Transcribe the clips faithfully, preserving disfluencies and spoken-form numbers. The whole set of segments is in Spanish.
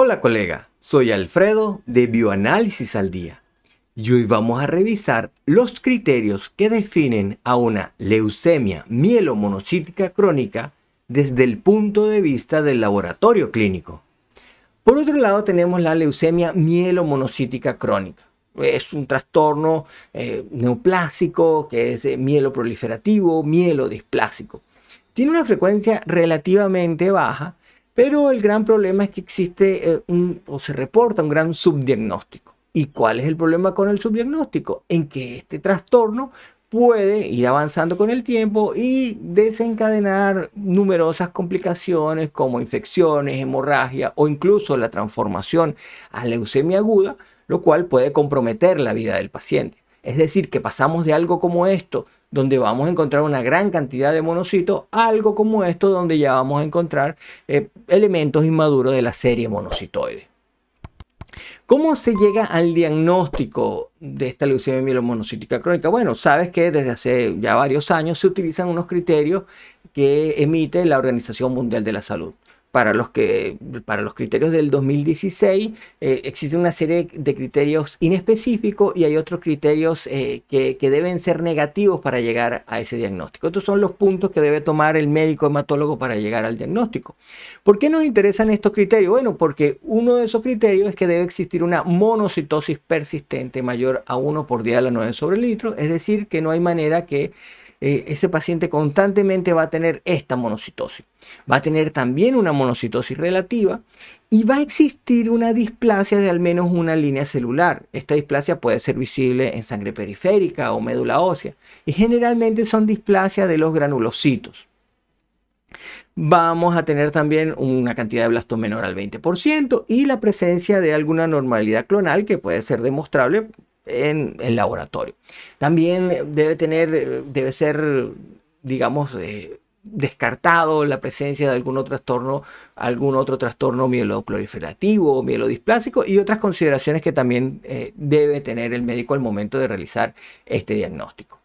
Hola colega, soy Alfredo de Bioanálisis al Día y hoy vamos a revisar los criterios que definen a una leucemia mielomonocítica crónica desde el punto de vista del laboratorio clínico. Por otro lado tenemos la leucemia mielomonocítica crónica. Es un trastorno eh, neoplásico que es eh, mieloproliferativo, mielodisplásico. Tiene una frecuencia relativamente baja, pero el gran problema es que existe eh, un, o se reporta un gran subdiagnóstico. ¿Y cuál es el problema con el subdiagnóstico? En que este trastorno puede ir avanzando con el tiempo y desencadenar numerosas complicaciones como infecciones, hemorragia o incluso la transformación a leucemia aguda, lo cual puede comprometer la vida del paciente. Es decir, que pasamos de algo como esto, donde vamos a encontrar una gran cantidad de monocitos, a algo como esto, donde ya vamos a encontrar eh, elementos inmaduros de la serie monocitoide. ¿Cómo se llega al diagnóstico de esta leucemia mielomonocítica crónica? Bueno, sabes que desde hace ya varios años se utilizan unos criterios que emite la Organización Mundial de la Salud. Para los, que, para los criterios del dos mil dieciséis eh, existe una serie de criterios inespecíficos y hay otros criterios eh, que, que deben ser negativos para llegar a ese diagnóstico. Estos son los puntos que debe tomar el médico hematólogo para llegar al diagnóstico. ¿Por qué nos interesan estos criterios? Bueno, porque uno de esos criterios es que debe existir una monocitosis persistente mayor a uno por día a la nueve sobre litro. Es decir, que no hay manera que Eh, ese paciente constantemente va a tener esta monocitosis. Va a tener también una monocitosis relativa y va a existir una displasia de al menos una línea celular. Esta displasia puede ser visible en sangre periférica o médula ósea y generalmente son displasias de los granulocitos. Vamos a tener también una cantidad de blasto menor al veinte por ciento y la presencia de alguna anormalidad clonal que puede ser demostrable en el laboratorio. También debe tener, debe ser, digamos, eh, descartado la presencia de algún otro trastorno, algún otro trastorno mieloproliferativo, mielodisplásico y otras consideraciones que también eh, debe tener el médico al momento de realizar este diagnóstico.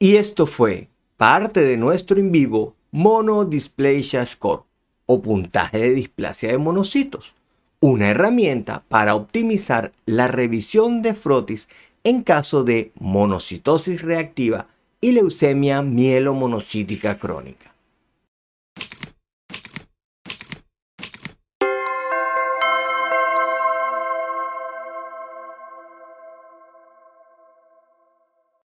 Y esto fue parte de nuestro en vivo Mono Dysplasia Score o puntaje de displasia de monocitos. Una herramienta para optimizar la revisión de frotis en caso de monocitosis reactiva y leucemia mielomonocítica crónica.